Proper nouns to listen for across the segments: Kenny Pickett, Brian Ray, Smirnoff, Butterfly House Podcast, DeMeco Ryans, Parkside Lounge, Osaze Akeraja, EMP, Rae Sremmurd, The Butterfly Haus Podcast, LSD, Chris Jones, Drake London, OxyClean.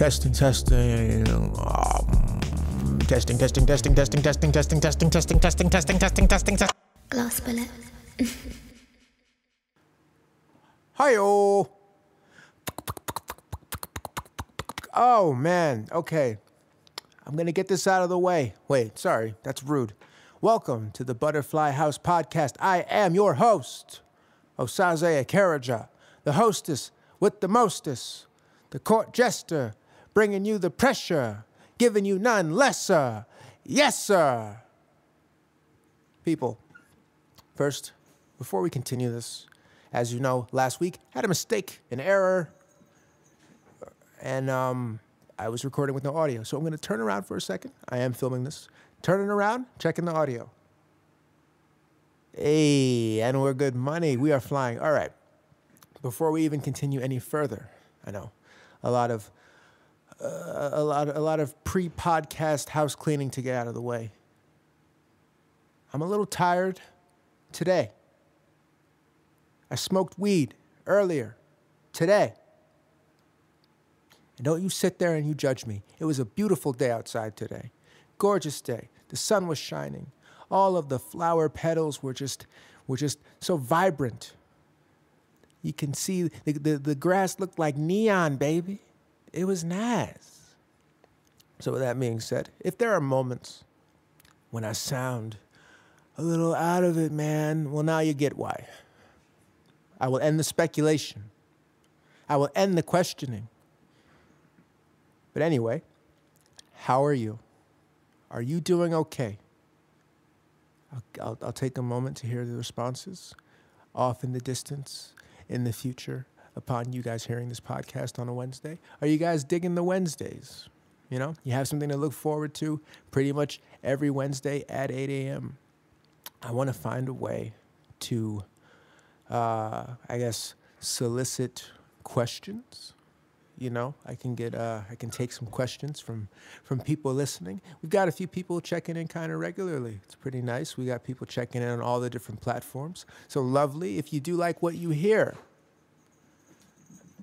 Testing. Testing. Glass bullet. Hi-oh. Oh, man. Okay. I'm going to get this out of the way. Wait, sorry. That's rude. Welcome to the Butterfly House Podcast. I am your host, Osaze Akeraja, the hostess with the mostess, the court jester, bringing you the pressure, giving you none lesser. Yes, sir. People, first, before we continue this, as you know, last week, I had a mistake, an error, and I was recording with no audio. So I'm going to turn around for a second. I am filming this. Turning around, checking the audio. Hey, and we're good money. We are flying. All right. Before we even continue any further, I know a lot of pre-podcast house cleaning to get out of the way. I'm a little tired today. I smoked weed earlier today. And don't you sit there and you judge me. It was a beautiful day outside today. Gorgeous day. The sun was shining. All of the flower petals were just so vibrant. You can see the grass looked like neon, baby. It was nice. So with that being said, if there are moments when I sound a little out of it, man, well, now you get why. I will end the speculation. I will end the questioning. But anyway, how are you? Are you doing okay? I'll take a moment to hear the responses off in the distance, in the future, upon you guys hearing this podcast on a Wednesday. Are you guys digging the Wednesdays? You know, you have something to look forward to pretty much every Wednesday at 8 a.m. I want to find a way to solicit questions. You know, I can take some questions from people listening. We've got a few people checking in kind of regularly. It's pretty nice. We got people checking in on all the different platforms. So lovely. If you do like what you hear,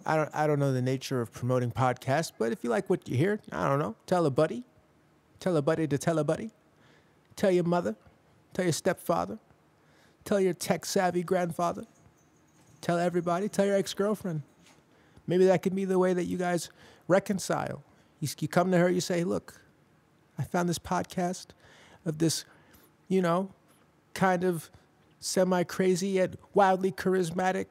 I don't know the nature of promoting podcasts, but if you like what you hear, I don't know, tell a buddy. Tell a buddy to tell a buddy. Tell your mother. Tell your stepfather. Tell your tech-savvy grandfather. Tell everybody. Tell your ex-girlfriend. Maybe that could be the way that you guys reconcile. You come to her, you say, look, I found this podcast of this, you know, kind of semi-crazy yet wildly charismatic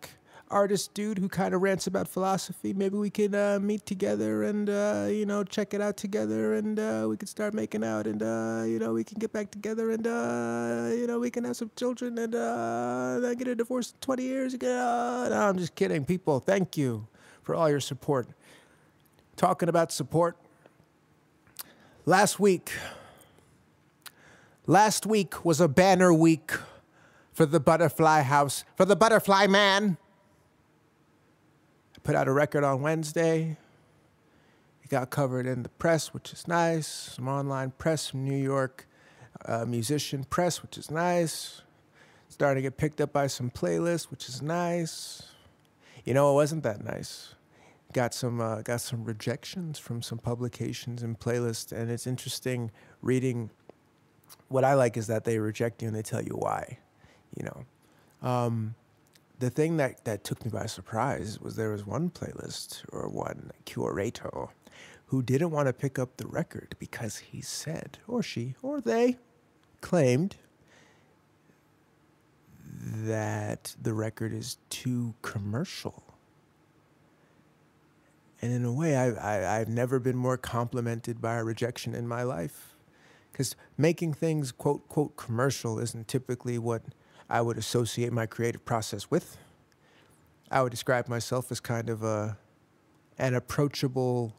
artist dude who kind of rants about philosophy. Maybe we could meet together and, you know, check it out together and we could start making out and, you know, we can get back together and, you know, we can have some children and I get a divorce in 20 years ago. No, I'm just kidding, people. Thank you for all your support. Talking about support, last week was a banner week for the Butterfly House, for the Butterfly Man. I put out a record on Wednesday. It got covered in the press, which is nice. Some online press from New York, musician press, which is nice. Starting to get picked up by some playlists, which is nice. You know, it wasn't that nice. Got some rejections from some publications and playlists, and it's interesting reading. What I like is that they reject you and they tell you why, you know. The thing that took me by surprise was there was one playlist or one curator who didn't want to pick up the record because he said, or she, or they claimed that the record is too commercial. And in a way, I've never been more complimented by a rejection in my life, because making things, quote, quote, commercial isn't typically what I would associate my creative process with. I would describe myself as kind of an approachable,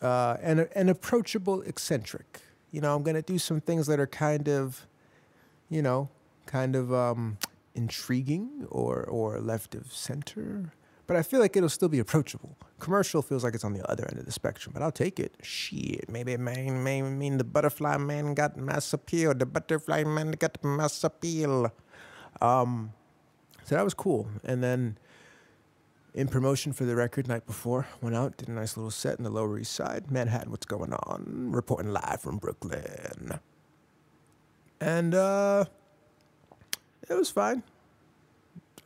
an approachable eccentric. You know, I'm going to do some things that are kind of, you know, intriguing or left of center, but I feel like it'll still be approachable. Commercial feels like it's on the other end of the spectrum, but I'll take it. Shit, maybe it may mean the Butterfly Man got mass appeal. The Butterfly Man got mass appeal. So that was cool. And then in promotion for the record night before. Went out, did a nice little set in the Lower East Side. Manhattan, what's going on? Reporting live from Brooklyn. And it was fine.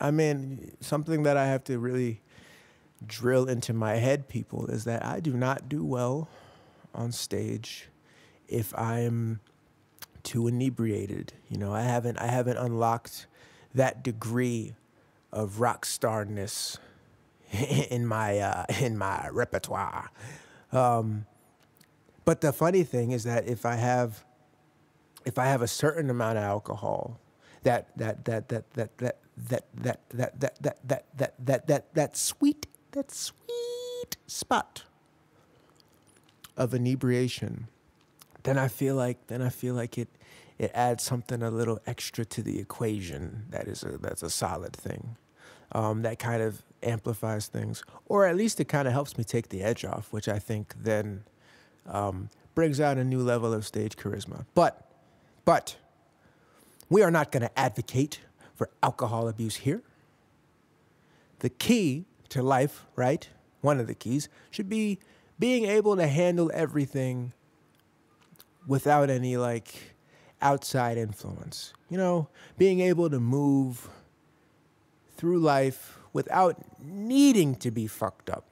I mean, something that I have to really drill into my head, people, is that I do not do well on stage if I'm too inebriated. You know, I haven't unlocked that degree of rock starness in my repertoire. But the funny thing is that if I have a certain amount of alcohol, that sweet spot of inebriation, then I feel like it adds something a little extra to the equation. That's a solid thing. That kind of amplifies things, or at least it kind of helps me take the edge off, which I think then brings out a new level of stage charisma. But we are not going to advocate for alcohol abuse here. The key to life, right? One of the keys should be being able to handle everything without any like outside influence. You know, being able to move through life without needing to be fucked up.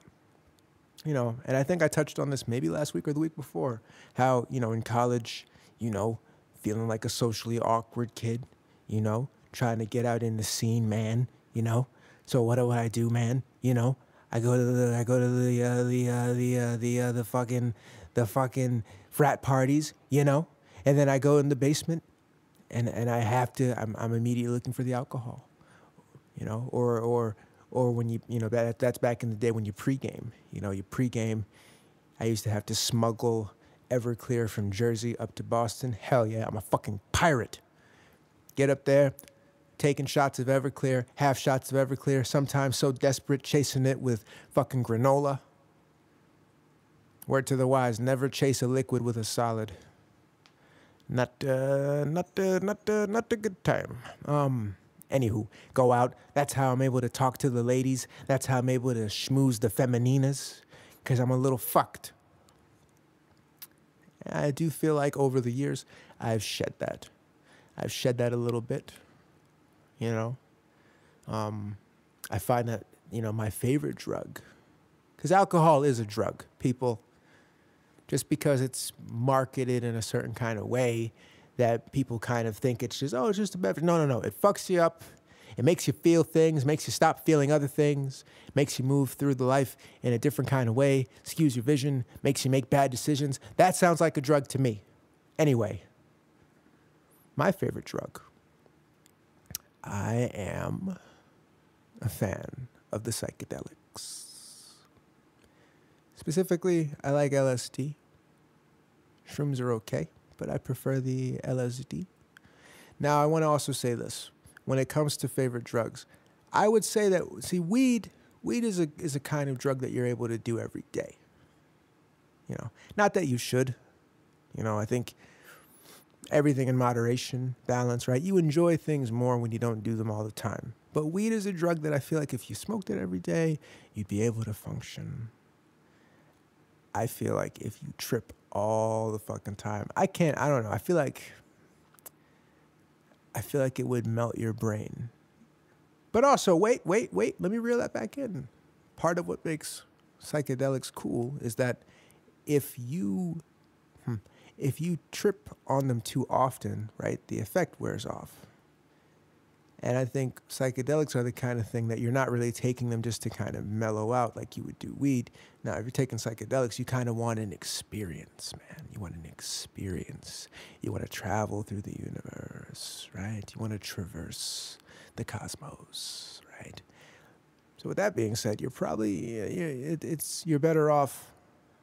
You know, and I think I touched on this maybe last week or the week before, how, you know, in college, you know, feeling like a socially awkward kid, you know, trying to get out in the scene, man, you know. So what do I do, man? You know, I go to the fucking frat parties, you know, and then I go in the basement, and I have to, I'm immediately looking for the alcohol, you know, or when you know, that's back in the day when you pregame, you know, you pregame. I used to have to smuggle Everclear from Jersey up to Boston. Hell yeah, I'm a fucking pirate. Get up there, taking shots of Everclear, half shots of Everclear, sometimes so desperate, chasing it with fucking granola. Word to the wise, never chase a liquid with a solid. Not a good time. Anywho, go out. That's how I'm able to talk to the ladies. That's how I'm able to schmooze the femininas, because I'm a little fucked. I do feel like over the years, I've shed that. I've shed that a little bit, you know. I find that, you know, my favorite drug, because alcohol is a drug, people. Just because it's marketed in a certain kind of way that people kind of think it's just, oh, it's just a beverage. No, no, no. It fucks you up. It makes you feel things, makes you stop feeling other things, makes you move through the life in a different kind of way, skews your vision, makes you make bad decisions. That sounds like a drug to me. Anyway, my favorite drug. I am a fan of the psychedelics. Specifically, I like LSD. Shrooms are okay, but I prefer the LSD. Now, I want to also say this. When it comes to favorite drugs, I would say that, see, weed is a kind of drug that you're able to do every day. You know, not that you should. You know, I think everything in moderation, balance, right? You enjoy things more when you don't do them all the time. But weed is a drug that I feel like if you smoked it every day, you'd be able to function. I feel like if you trip all the fucking time, I don't know, I feel like it would melt your brain. But also, wait, let me reel that back in. Part of what makes psychedelics cool is that if you trip on them too often, right, the effect wears off. And I think psychedelics are the kind of thing that you're not really taking them just to kind of mellow out like you would do weed. Now, if you're taking psychedelics, you kind of want an experience, man. You want an experience. You want to travel through the universe, right? You want to traverse the cosmos, right? So with that being said, you're better off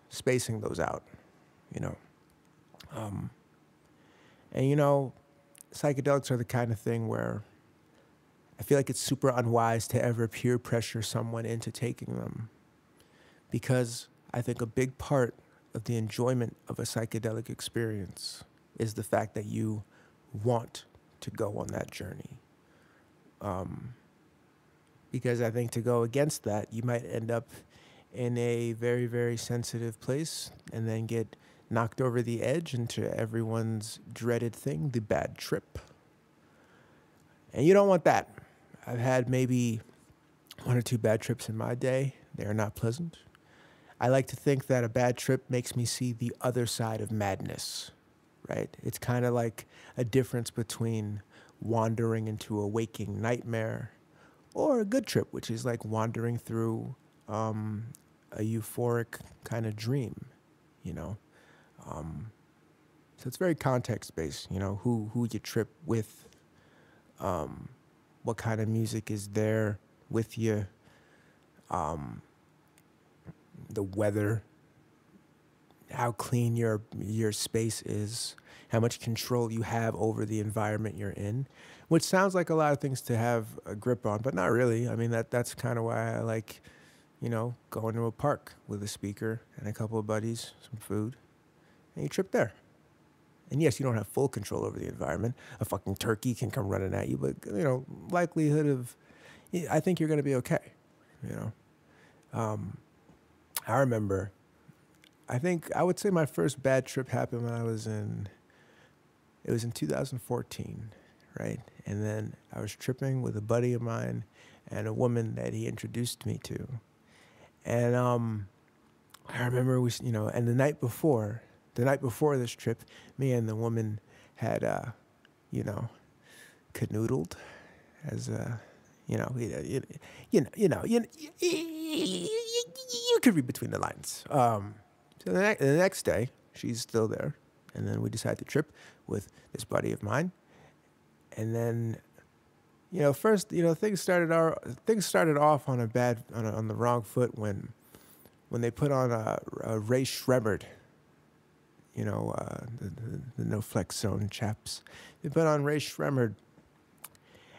spacing those out, you know. And, you know, psychedelics are the kind of thing where I feel like it's super unwise to ever peer pressure someone into taking them, because I think a big part of the enjoyment of a psychedelic experience is the fact that you want to go on that journey. because I think to go against that, you might end up in a very, very sensitive place and then get knocked over the edge into everyone's dreaded thing, the bad trip. And you don't want that. I've had maybe one or two bad trips in my day. They are not pleasant. I like to think that a bad trip makes me see the other side of madness, right? It's kind of like a difference between wandering into a waking nightmare or a good trip, which is like wandering through a euphoric kind of dream, you know? So it's very context-based, you know, who you trip with, what kind of music is there with you, the weather, how clean your space is, how much control you have over the environment you're in, which sounds like a lot of things to have a grip on, but not really. I mean, that's kind of why I like, you know, going to a park with a speaker and a couple of buddies, some food, and you trip there. And yes, you don't have full control over the environment. A fucking turkey can come running at you, but, you know, likelihood of, I think you're going to be okay, you know. I remember, I think, I would say my first bad trip happened when I was in, it was in 2014, right? And then I was tripping with a buddy of mine and a woman that he introduced me to. And I remember, we, you know, and the night before this trip, me and the woman had, you know, canoodled as a, you could read between the lines. So the next day, she's still there. And then we decided to trip with this buddy of mine. And then, you know, first, you know, things started off on a bad, on the wrong foot when they put on a Rae Sremmurd, you know, the No Flex Zone chaps. They put on Rae Sremmurd,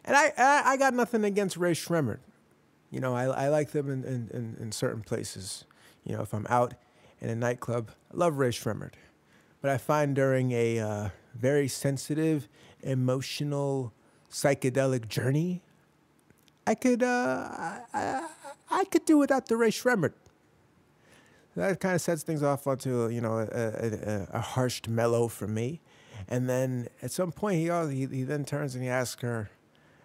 and I got nothing against Rae Sremmurd. You know, I like them in certain places. You know, if I'm out in a nightclub, I love Rae Sremmurd, but I find during a very sensitive, emotional, psychedelic journey, I could do without the Rae Sremmurd. That kind of sets things off onto, you know, a harsh mellow for me. And then at some point he then turns and he asks her,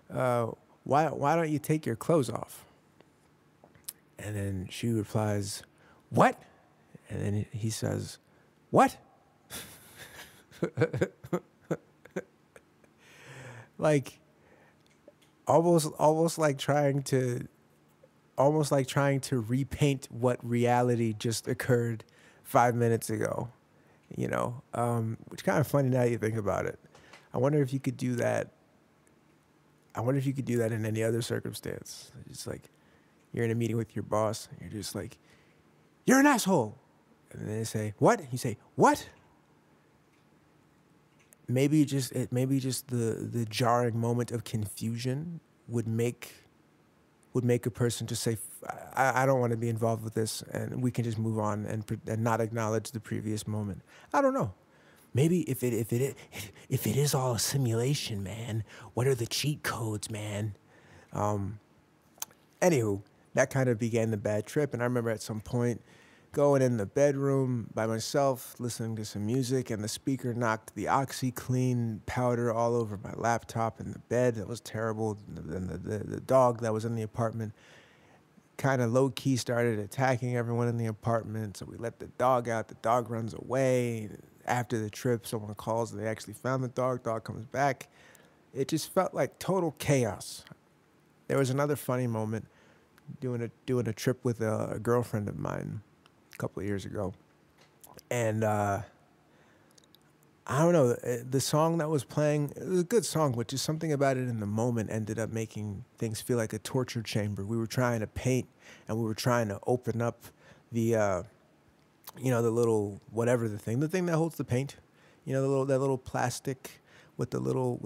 why don't you take your clothes off? And then she replies, what? And then he says, what? Like, almost like trying to repaint what reality just occurred 5 minutes ago, you know, which kind of funny now you think about it. I wonder if you could do that. I wonder if you could do that in any other circumstance. It's like you're in a meeting with your boss, and you're just like, you're an asshole. And then they say, what? You say, what? Maybe just the jarring moment of confusion would make a person just say, I don't want to be involved with this, and we can just move on and not acknowledge the previous moment. I don't know. Maybe if it is all a simulation, man, what are the cheat codes, man? Anywho, that kind of began the bad trip, and I remember at some point going in the bedroom by myself, listening to some music, and the speaker knocked the OxyClean powder all over my laptop and the bed. That was terrible. And the dog that was in the apartment kind of low-key started attacking everyone in the apartment, so we let the dog out. The dog runs away. After the trip, someone calls, and they actually found the dog. Dog comes back. It just felt like total chaos. There was another funny moment doing a trip with a girlfriend of mine a couple of years ago, and I don't know, the song that was playing, it was a good song, but just something about it in the moment ended up making things feel like a torture chamber. We were trying to paint, and we were trying to open up the, you know, the little whatever, the thing that holds the paint, you know, that little plastic with the little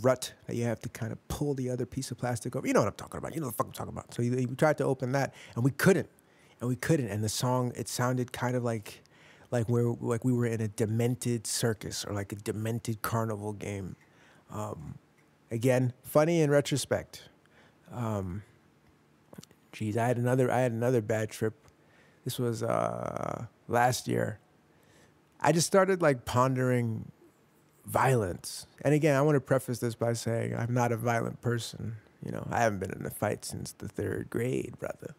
rut that you have to kind of pull the other piece of plastic over. You know what I'm talking about? You know what the fuck I'm talking about? So you tried to open that, and we couldn't. And we couldn't, and the song, it sounded kind of like we were in a demented circus or like a demented carnival game. Again, funny in retrospect. Geez, I had another bad trip. This was last year. I just started like pondering violence. And again, I want to preface this by saying I'm not a violent person. You know, I haven't been in a fight since the 3rd grade, brother.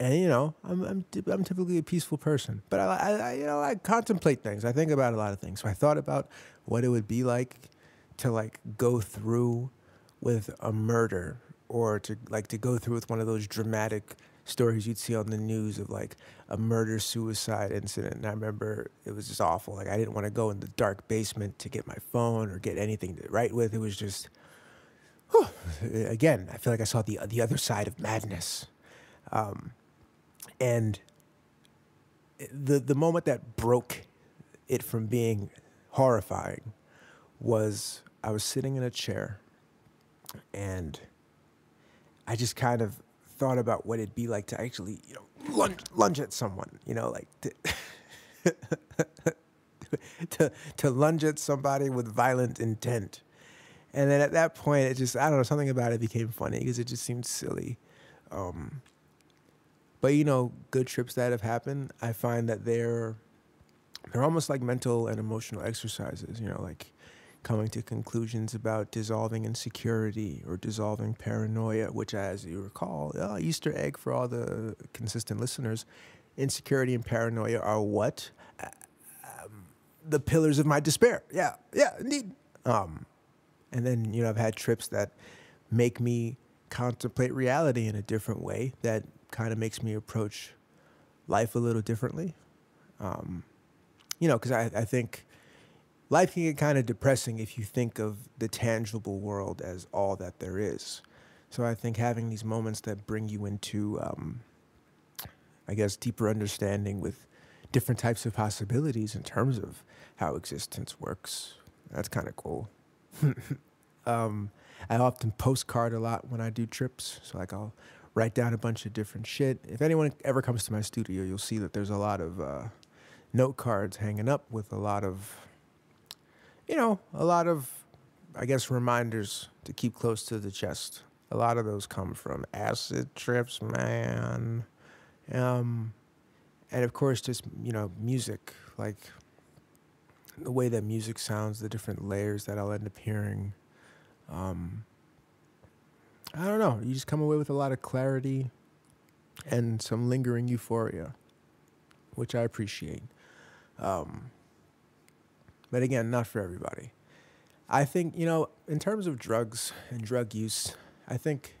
And you know, I'm typically a peaceful person, but I you know, I contemplate things. I think about a lot of things. So I thought about what it would be like to like go through with a murder, or to like to go through with one of those dramatic stories you'd see on the news of like a murder-suicide incident. And I remember it was just awful. Like I didn't want to go in the dark basement to get my phone or get anything to write with. It was just, whew. Again, I feel like I saw the other side of madness. And the moment that broke it from being horrifying was I was sitting in a chair and I just kind of thought about what it'd be like to actually, you know, lunge at someone, you know, like to lunge at somebody with violent intent. And then at that point, it just, I don't know, something about it became funny because it just seemed silly. But, you know, good trips that have happened, I find that they're almost like mental and emotional exercises, you know, like coming to conclusions about dissolving insecurity or dissolving paranoia, which, as you recall, Easter egg for all the consistent listeners, insecurity and paranoia are what? The pillars of my despair. Yeah, yeah, indeed. And then, you know, I've had trips that make me contemplate reality in a different way that kind of makes me approach life a little differently. You know, because I think life can get kind of depressing if you think of the tangible world as all that there is. So I think having these moments that bring you into, I guess, deeper understanding with different types of possibilities in terms of how existence works, that's kind of cool. I often postcard a lot when I do trips. So like I'll write down a bunch of different shit. If anyone ever comes to my studio, you'll see that there's a lot of note cards hanging up with a lot of, you know, a lot of, I guess, reminders to keep close to the chest. A lot of those come from acid trips, man. And of course, just, you know, music, like the way that music sounds, the different layers that I'll end up hearing. I don't know. You just come away with a lot of clarity and some lingering euphoria, which I appreciate. But again, not for everybody. I think, you know, in terms of drugs and drug use, I think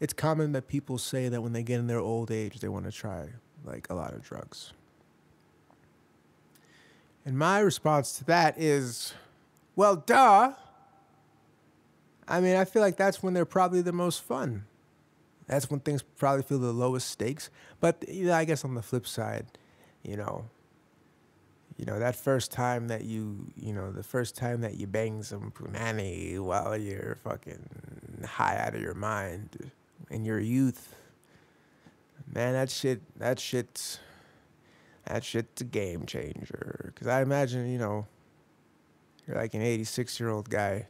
it's common that people say that when they get in their old age, they want to try, like, a lot of drugs. And my response to that is, well, duh. I mean, I feel like that's when they're probably the most fun. That's when things probably feel the lowest stakes. But you know, I guess on the flip side, you know that first time that you bang some punani while you're fucking high out of your mind in your youth, man, that shit's a game changer. Because I imagine, you know, you're like an 86-year-old guy.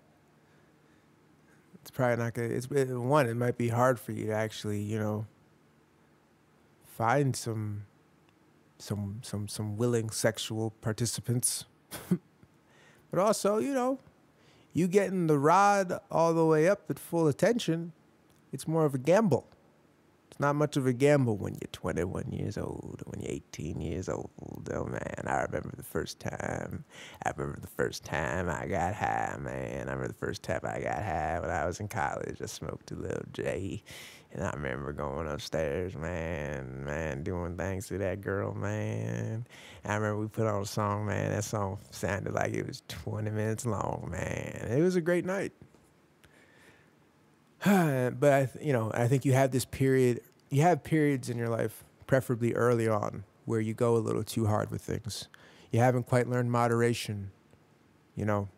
It's probably not gonna. It might be hard for you to actually, you know, find some willing sexual participants. But also, you know, you getting the rod all the way up at full attention, it's more of a gamble. It's not much of a gamble when you're 21 years old, when you're 18 years old. Oh, man, I remember the first time I got high, man. I remember the first time I got high when I was in college. I smoked a little J, and I remember going upstairs, man, doing things to that girl, man. I remember we put on a song, man. That song sounded like it was 20 minutes long, man. It was a great night. But I think you have this period. You have periods in your life, preferably early on, where you go a little too hard with things. You haven't quite learned moderation, you know.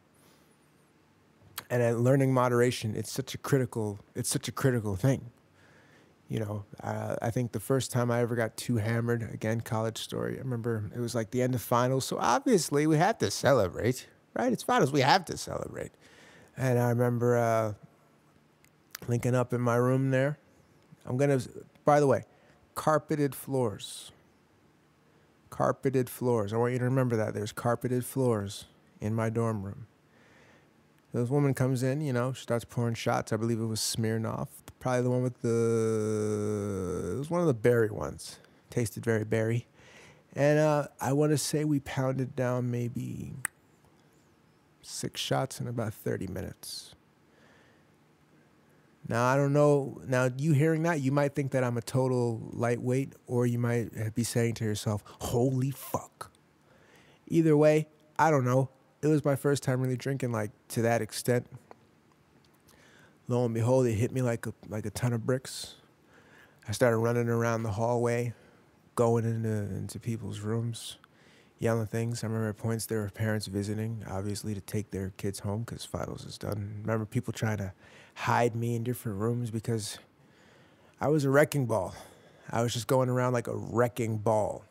And learning moderation, it's such a critical thing. You know, I think the first time I ever got too hammered, again, college story. I remember it was like the end of finals, so obviously we have to celebrate, right? It's finals, we have to celebrate. And I remember linking up in my room there. I'm going to, by the way, carpeted floors. Carpeted floors. I want you to remember that. There's carpeted floors in my dorm room. This woman comes in, you know, she starts pouring shots. I believe it was Smirnoff. Probably the one with the, it was one of the berry ones. Tasted very berry. And I want to say we pounded down maybe 6 shots in about 30 minutes. Now, I don't know. Now, you hearing that, you might think that I'm a total lightweight, or you might be saying to yourself, holy fuck. Either way, I don't know. It was my first time really drinking, like, to that extent. Lo and behold, it hit me like a ton of bricks. I started running around the hallway, going into people's rooms, yelling things. I remember at points there were parents visiting, obviously, to take their kids home because finals is done. I remember people trying to hide me in different rooms because I was a wrecking ball. I was just going around like a wrecking ball.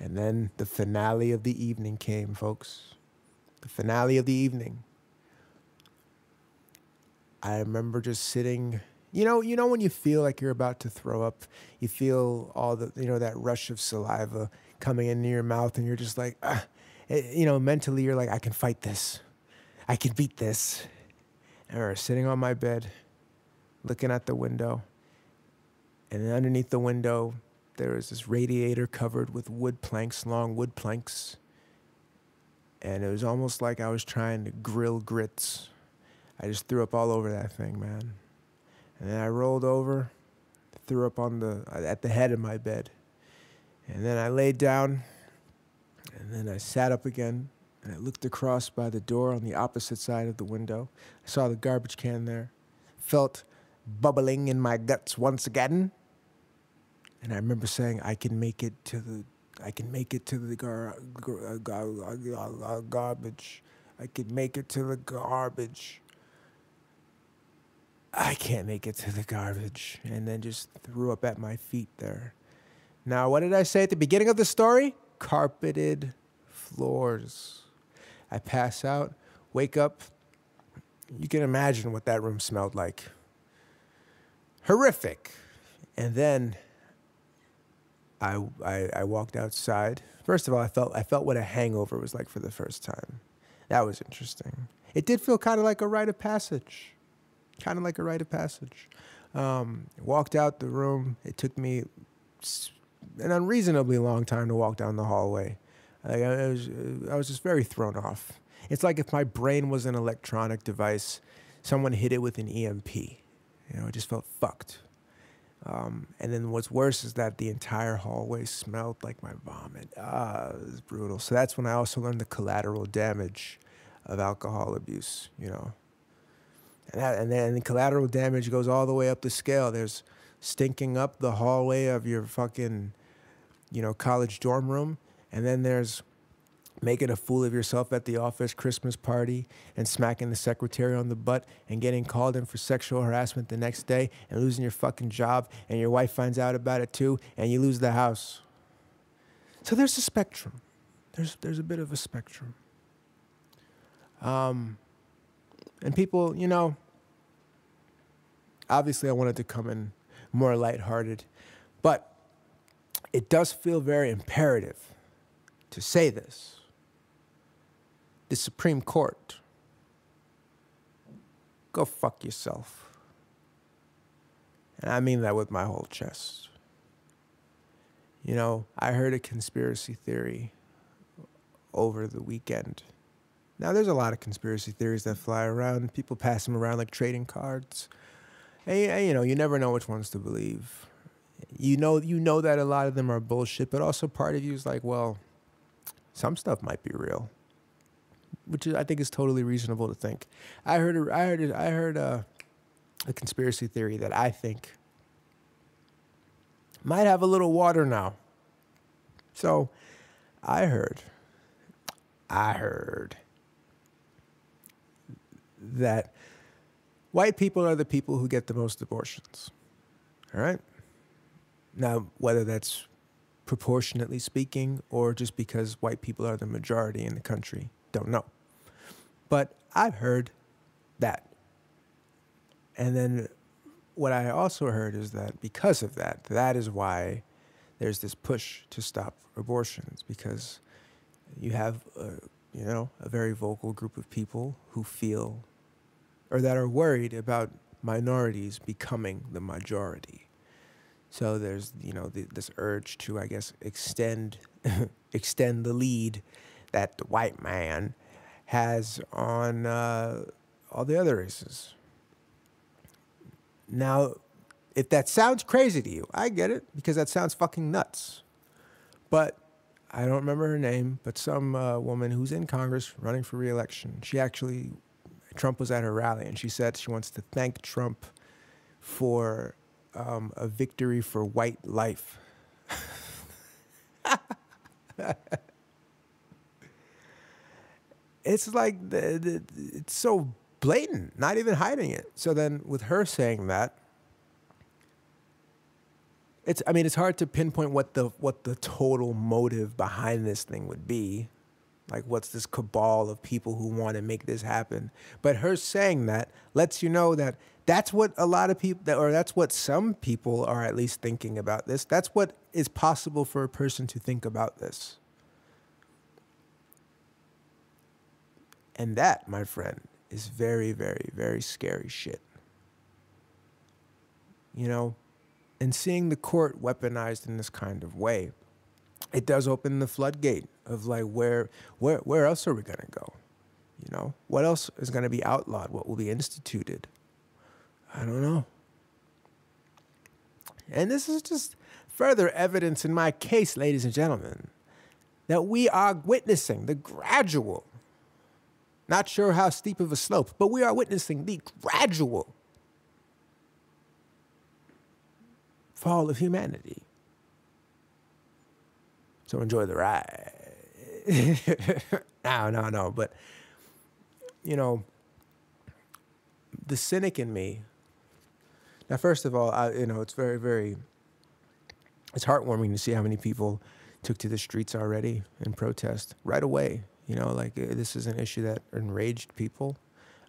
And then the finale of the evening came, folks. The finale of the evening. I remember just sitting... You know when you feel like you're about to throw up, you feel all the, you know, that rush of saliva coming into your mouth, and you're just like, ah. You know, mentally you're like, I can fight this. I can beat this. And I remember sitting on my bed, looking at the window, and then underneath the window, there was this radiator covered with wood planks, long wood planks, and it was almost like I was trying to grill grits. I just threw up all over that thing, man. And then I rolled over, threw up on the at the head of my bed. And then I laid down, and then I sat up again, and I looked across by the door on the opposite side of the window. I saw the garbage can there, felt bubbling in my guts once again. And I remember saying, I can make it to the garbage. I can make it to the garbage. I can't make it to the garbage. And then just threw up at my feet there. Now, what did I say at the beginning of the story? Carpeted floors. I pass out, wake up. You can imagine what that room smelled like. Horrific. And then I walked outside. First of all, I felt what a hangover was like for the first time. That was interesting. It did feel kind of like a rite of passage. Kind of like a rite of passage. Walked out the room. It took me an unreasonably long time to walk down the hallway. Like I was just very thrown off. It's like if my brain was an electronic device, someone hit it with an EMP. You know, it just felt fucked. And then what's worse is that the entire hallway smelled like my vomit. Ah, it was brutal. So that's when I also learned the collateral damage of alcohol abuse, you know. And then the collateral damage goes all the way up the scale. There's stinking up the hallway of your fucking, you know, college dorm room. And then there's making a fool of yourself at the office Christmas party and smacking the secretary on the butt and getting called in for sexual harassment the next day and losing your fucking job. And your wife finds out about it too. And you lose the house. So there's a spectrum. There's a bit of a spectrum. And people, you know, obviously I wanted to come in more lighthearted, but it does feel very imperative to say this. The Supreme Court, go fuck yourself. And I mean that with my whole chest. You know, I heard a conspiracy theory over the weekend. Now, there's a lot of conspiracy theories that fly around. People pass them around like trading cards. And you know, you never know which ones to believe. You know that a lot of them are bullshit, but also part of you is like, well, some stuff might be real, which I think is totally reasonable to think. I heard a conspiracy theory that I think might have a little water now. So I heard that white people are the people who get the most abortions, all right? Now, whether that's proportionately speaking or just because white people are the majority in the country, don't know. But I've heard that. And then what I also heard is that because of that, that is why there's this push to stop abortions, because you have a very vocal group of people who feel or that are worried about minorities becoming the majority. So there's, this urge to, I guess, extend the lead that the white man has on all the other races. Now, if that sounds crazy to you, I get it, because that sounds fucking nuts. But I don't remember her name, but some woman who's in Congress running for re-election, she actually, Trump was at her rally, and she said she wants to thank Trump for a victory for white life. It's like, it's so blatant, not even hiding it. So then with her saying that, it's hard to pinpoint what the total motive behind this thing would be. Like, what's this cabal of people who want to make this happen? But her saying that lets you know that that's what a lot of people, or that's what some people are at least thinking about this. That's what is possible for a person to think about this. And that, my friend, is very, very, very scary shit. And seeing the court weaponized in this kind of way, it does open the floodgate of like, where else are we going to go? What else is going to be outlawed? What will be instituted? I don't know. And this is just further evidence in my case, ladies and gentlemen, that we are witnessing the gradual, not sure how steep of a slope, but we are witnessing the gradual fall of humanity. So enjoy the ride. No. But, the cynic in me. Now, first of all, it's very, very, it's heartwarming to see how many people took to the streets already in protest right away. This is an issue that enraged people.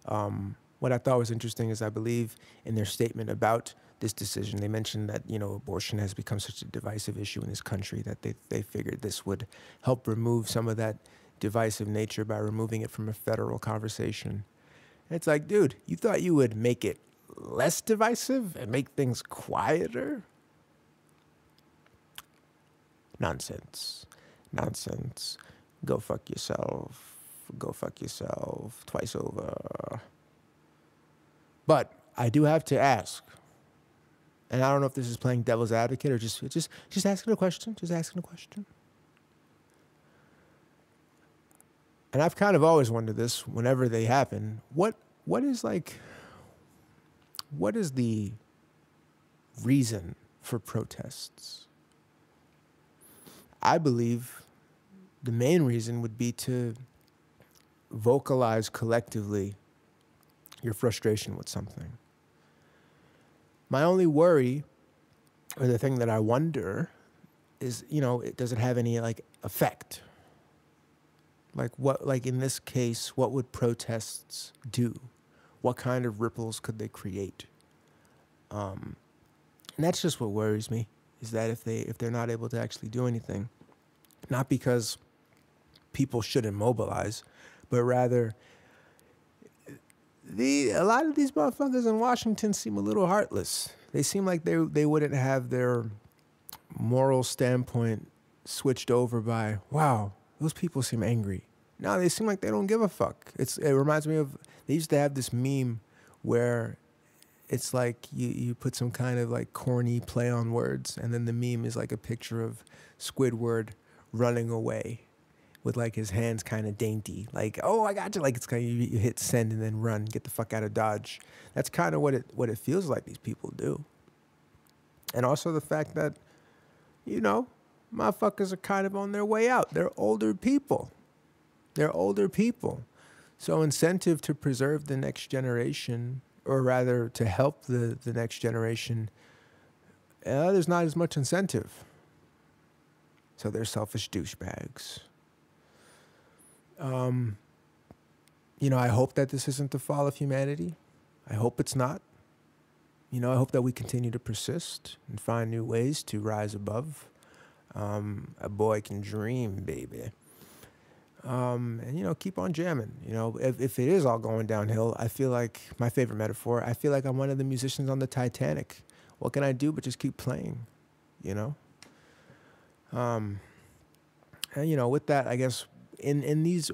What I thought was interesting is I believe in their statement about this decision, they mentioned that, abortion has become such a divisive issue in this country that they figured this would help remove some of that divisive nature by removing it from a federal conversation. And it's like, dude, you thought you would make it less divisive and make things quieter? Nonsense. Nonsense. Go fuck yourself. Go fuck yourself twice over. But I do have to ask, and I don't know if this is playing devil's advocate or just asking a question. Just asking a question. And I've kind of always wondered this whenever they happen. What is the reason for protests? I believe the main reason would be to vocalize collectively your frustration with something. My only worry, or the thing that I wonder, is, does it have any, effect? In this case, what would protests do? What kind of ripples could they create? And that's just what worries me, is that if they're not able to actually do anything, not because people shouldn't mobilize, but rather a lot of these motherfuckers in Washington seem a little heartless. They seem like they wouldn't have their moral standpoint switched over by, wow, those people seem angry. No, they seem like they don't give a fuck. It reminds me of, they used to have this meme where it's like you put some kind of corny play on words, and then the meme is like a picture of Squidward running away with his hands kind of dainty, oh, I got you, it's kind of, you hit send and then run, get the fuck out of Dodge. That's kind of what it feels like these people do. And also the fact that, motherfuckers are kind of on their way out. They're older people. So incentive to preserve the next generation, or rather to help the next generation, there's not as much incentive. So they're selfish douchebags. you know, I hope that this isn't the fall of humanity. I hope it's not. You know, I hope that we continue to persist and find new ways to rise above. A boy can dream, baby. And, you know, keep on jamming. You know, if it is all going downhill, I feel like my favorite metaphor, I feel like I'm one of the musicians on the Titanic. What can I do but just keep playing, you know? And, you know, with that, I guess in these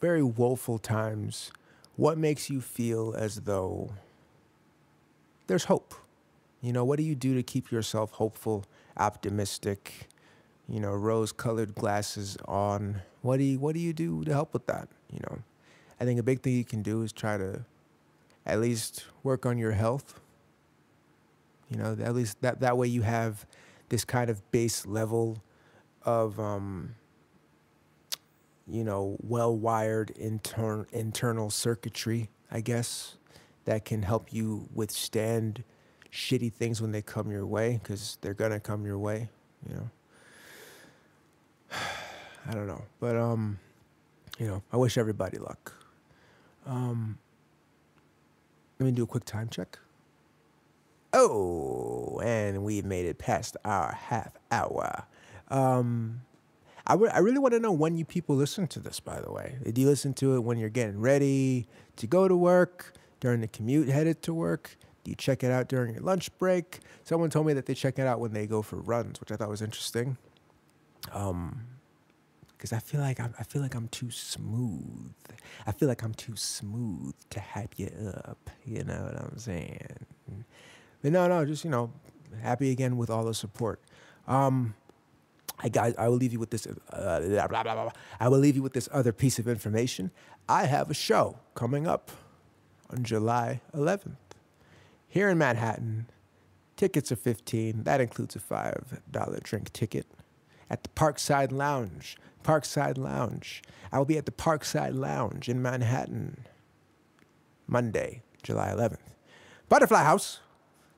very woeful times, what makes you feel as though there's hope? You know, what do you do to keep yourself hopeful, optimistic, you know, rose-colored glasses on? What do you do to help with that? You know, I think a big thing you can do is try to at least work on your health. You know, at least that way you have this kind of base level of, you know, well-wired internal circuitry, I guess, that can help you withstand shitty things when they come your way, because they're gonna come your way, you know. I don't know, but you know, I wish everybody luck. Let me do a quick time check. Oh, and we've made it past our half hour. I really want to know when you people listen to this, by the way. Do you listen to it when you're getting ready to go to work, during the commute headed to work? Do you check it out during your lunch break? Someone told me that they check it out when they go for runs, which I thought was interesting. Because I feel like I'm too smooth. I feel like I'm too smooth to hype you up. You know what I'm saying? But no, just, you know, happy again with all the support. I will leave you with this. I will leave you with this other piece of information. I have a show coming up on July 11th here in Manhattan. Tickets are $15. That includes a $5 drink ticket at the Parkside Lounge. Parkside Lounge. I will be at the Parkside Lounge in Manhattan Monday, July 11th. Butterfly House.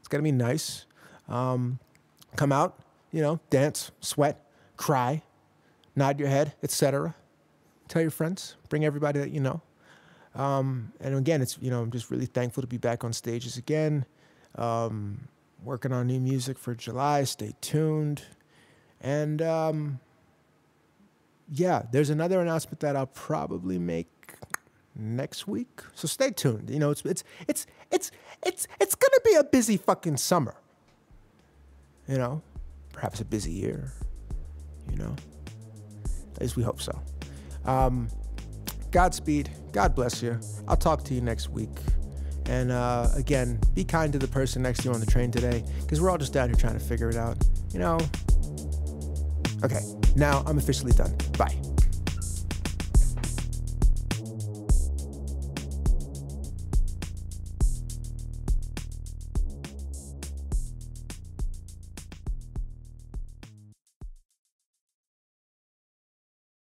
It's gonna be nice. Come out, you know, dance, sweat, cry, nod your head, etc. Tell your friends, bring everybody that you know. And again, it's, you know, I'm just really thankful to be back on stages again. Working on new music for July. Stay tuned. And yeah, there's another announcement that I'll probably make next week. So stay tuned. You know, it's gonna be a busy fucking summer. You know, perhaps a busy year. You know, at least we hope so. Godspeed. God bless you. I'll talk to you next week. And again, be kind to the person next to you on the train today, because we're all just down here trying to figure it out. You know. Okay, now I'm officially done. Bye.